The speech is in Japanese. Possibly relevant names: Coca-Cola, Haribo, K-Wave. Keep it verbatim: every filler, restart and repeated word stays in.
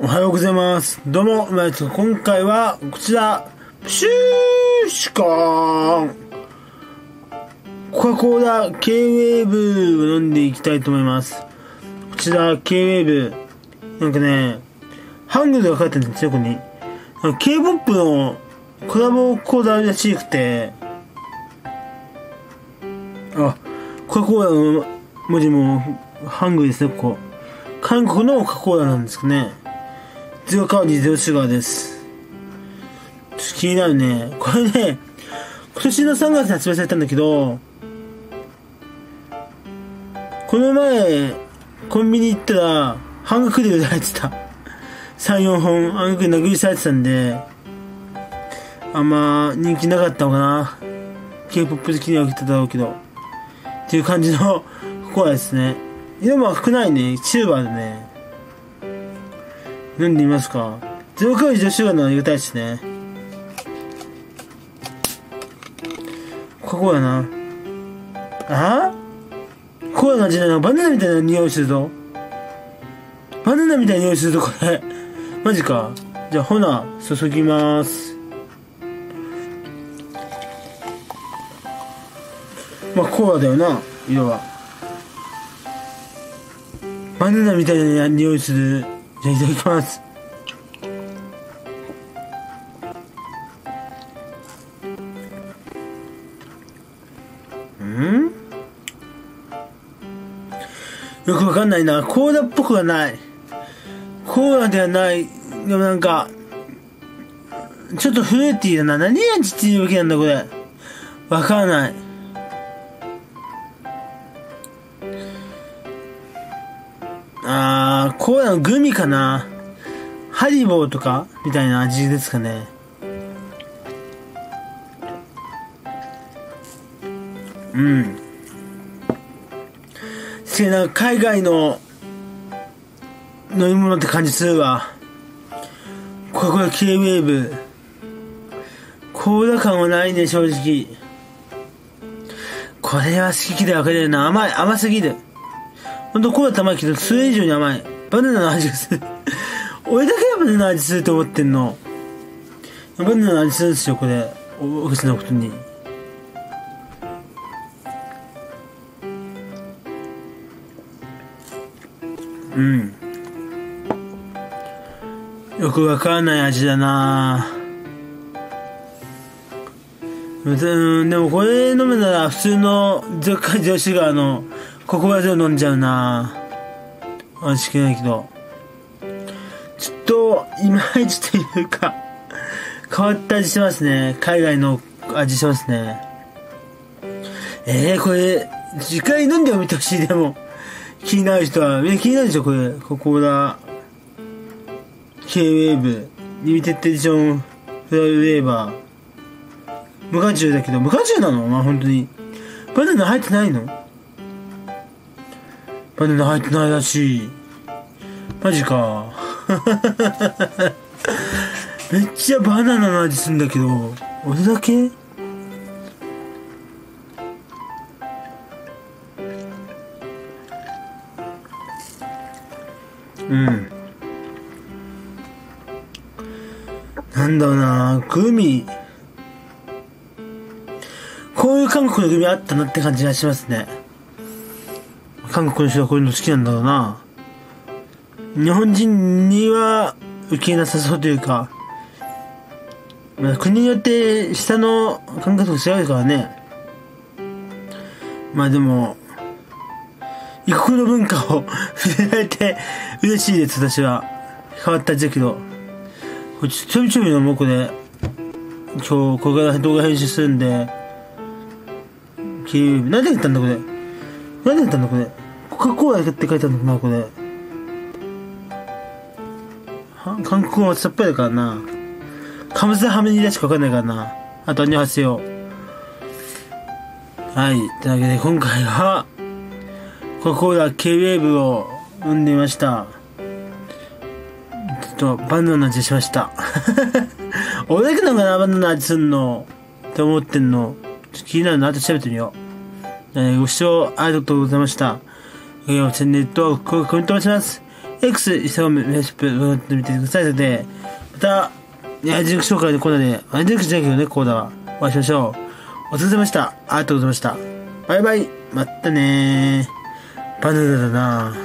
おはようございます。どうも、今回はこちらプシューシュコーンコカ・コーラ K-Wave を飲んでいきたいと思います。こちら K-Wave なんかねハングルが書いてあるんですよ。ここに K-ポップ のコラボコーラらしくて、あ、コカ・コーラの文字もハングルですね。ここ韓国のコカ・コーラなんですかね。ゼロカロリーゼロシュガーです。ちょっと気になるね。これね、今年のさんがつに発売されたんだけど、この前、コンビニ行ったら、半額で売られてた。さん、よんほん、半額で殴りされてたんで、あんま人気なかったのかな。K-ポップ 好きには受けただろうけど。っていう感じのコーラですね。色も赤くないね。チューバーでね。飲んでみますか。ゼロカロリーゼロシュガーならありがたいですね。ここやな。ああ、コーラの味なの。バナナみたいな匂いするぞ。バナナみたいな匂いするぞ、これ。マジか。じゃあ、ほな、注ぎまーす。まあ、コーラだよな、色は。バナナみたいな匂いする。じゃあいただきます。うんよくわかんないな。コーラっぽくはない。コーラではない。でもなんかちょっとフルーティーだな。何味っていうわけなんだこれ。わからない。あー、コーラのグミかな。ハリボーとかみたいな味ですかね。うん。せやな、海外の飲み物って感じするわ。これこれ K-Wave。コーラ感はないね、正直。これは好き嫌い分かれるな。甘い、甘すぎる。ほんとコーラって甘いけど、それ以上に甘い。バナナの味がする。俺だけがバナナの味すると思ってんの。バナナの味するんですよ、これ。おかしなことに。うん。よくわからない味だなぁ。でもこれ飲むなら、普通のゼロカロリーゼロシュガーの、ここはちょっと飲んじゃうなぁ。美味しくないけど。ちょっと、いまいちというか、変わった味してますね。海外の味してますね。えー、これ、次回飲んでも見てほしい。でも、気になる人は、みんな気になるでしょ、これ。コカ・コーラ、K-Wave、リミテッドエディション、フライウェーバー。無果汁だけど、無果汁なの？まあ、ほんとに。バナナ入ってないの？バナナ入ってないらしい。マジか。めっちゃバナナの味するんだけど、俺だけ？うん。なんだろうな、グミ。こういう韓国のグミあったなって感じがしますね。韓国の人はこういうの好きなんだろうな。日本人には受けなさそうというか、まあ、国によって下の感覚が違うからね。まあでも、異国の文化を触れられて嬉しいです、私は。変わった味だけど。これちょびちょび飲もう、これ。今日、これから動画編集するんで。何で言ったんだ、これ。何で言ったんだ、これ。コカ・コーラって書いてあるのかな、これ。韓国語はさっぱりだからな。カムサハムニダしかわかんないからな。あと、アニョハセヨ。はい。というわけで、今回は、コカ・コーラ K-Wave を飲んでみました。ちょっと、バナナの味しました。俺だけなのかな、バナナの味すんの。って思ってんの。ちょっと気になるな、あと調べてみよう。ご視聴ありがとうございました。チャンネル登録、コメントお願いします。X、インスタグラム、フェイスブック見てください。で、また、アイドル紹介のコーナーで、アイドルじゃないけどね、コーナーはお会いしましょう。お疲れ様でした。ありがとうございました。バイバイ。またねー。バナナだな。